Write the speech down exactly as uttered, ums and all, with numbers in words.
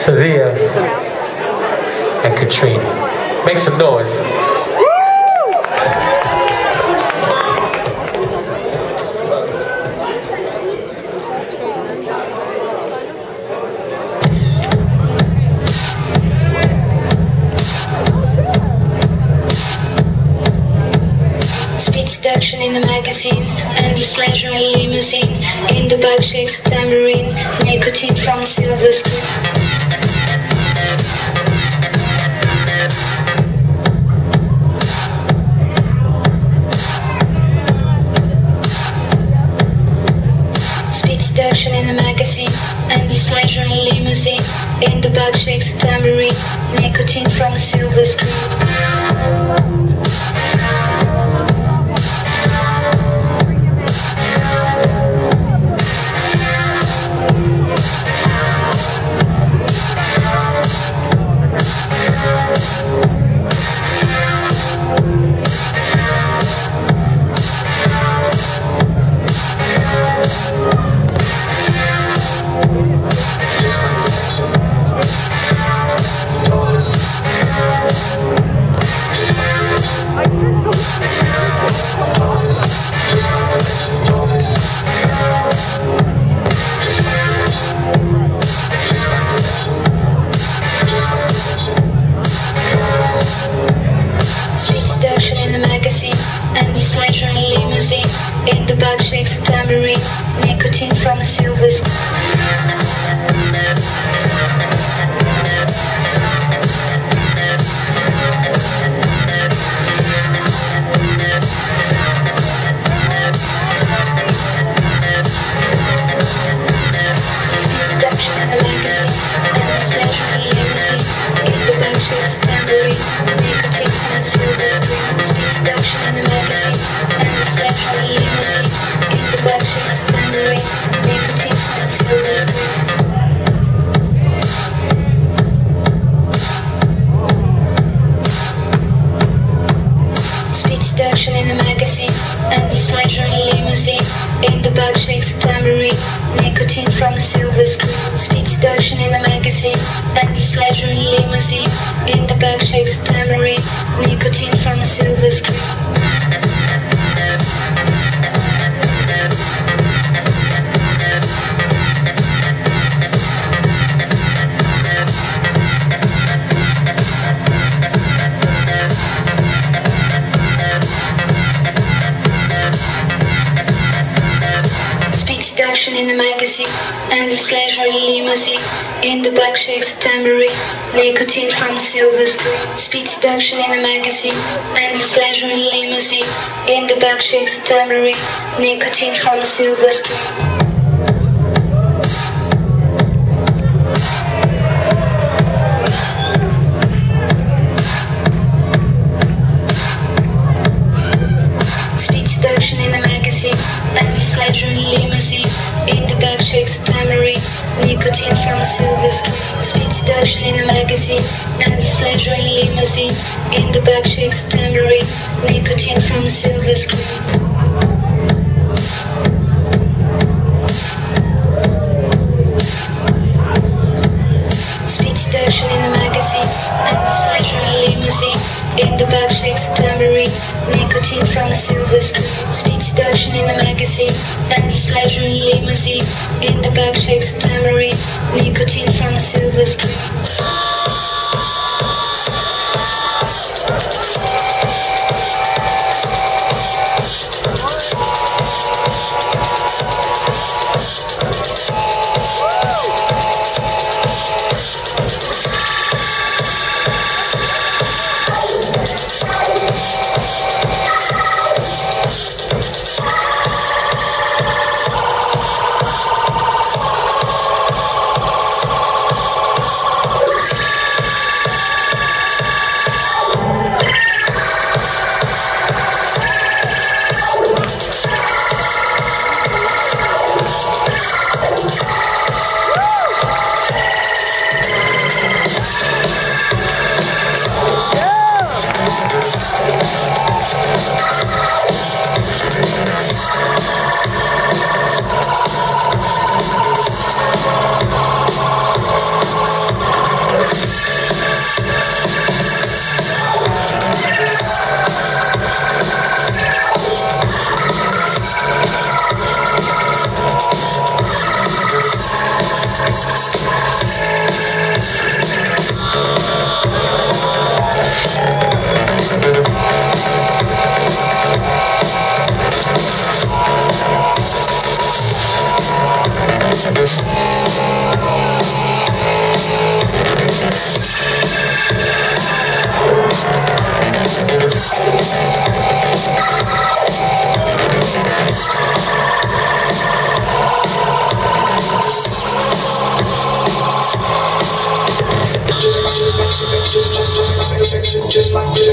Svea and Katrin. Make some noise. Seduction in the magazine, endless pleasure in limousine, in the bug shakes a tambourine, nicotine from a silver screen. Speed seduction in the magazine, endless pleasure in limousine, in the bug shakes a tambourine, nicotine from a silver screen. Endless pleasure in limousine, in the bug shakes a tambourine, nicotine from a silver spoon. Seduction in the magazine, endless pleasure in limousine, in the bug shakes a tambourine, nicotine from a silver spoon. Seduction in the magazine, endless pleasure in limousine, in the bug shakes a tambourine, nicotine from a silver spoon. Speed seduction in the magazine, endless pleasure in limousine, in the bug shakes a tambourine, nicotine from a silver screen. Speed seduction in the magazine, endless pleasure in limousine, in the bug shakes a tambourine, nicotine from a silver screen. Seduction in the magazine, endless pleasure in limousine, in the bug shakes a tambourine, nicotine from a silver spoon. Speed seduction in the magazine, endless pleasure in limousine, in the bug shakes a tambourine, nicotine from a silver spoon. Endless pleasure in limousine, in the bug shakes a tambourine, nicotine from a silver screen. Speed seduction in the magazine, endless pleasure in limousine, in the bug shakes a tambourine, nicotine from a silver screen. Speed seduction in the magazine, endless pleasure in limousine, in the bug shakes a tambourine, nicotine from a silver screen. Speed seduction in the magazine, endless pleasure in limousine, in the bug shakes a tambourine, nicotine from a silver screen. just like this.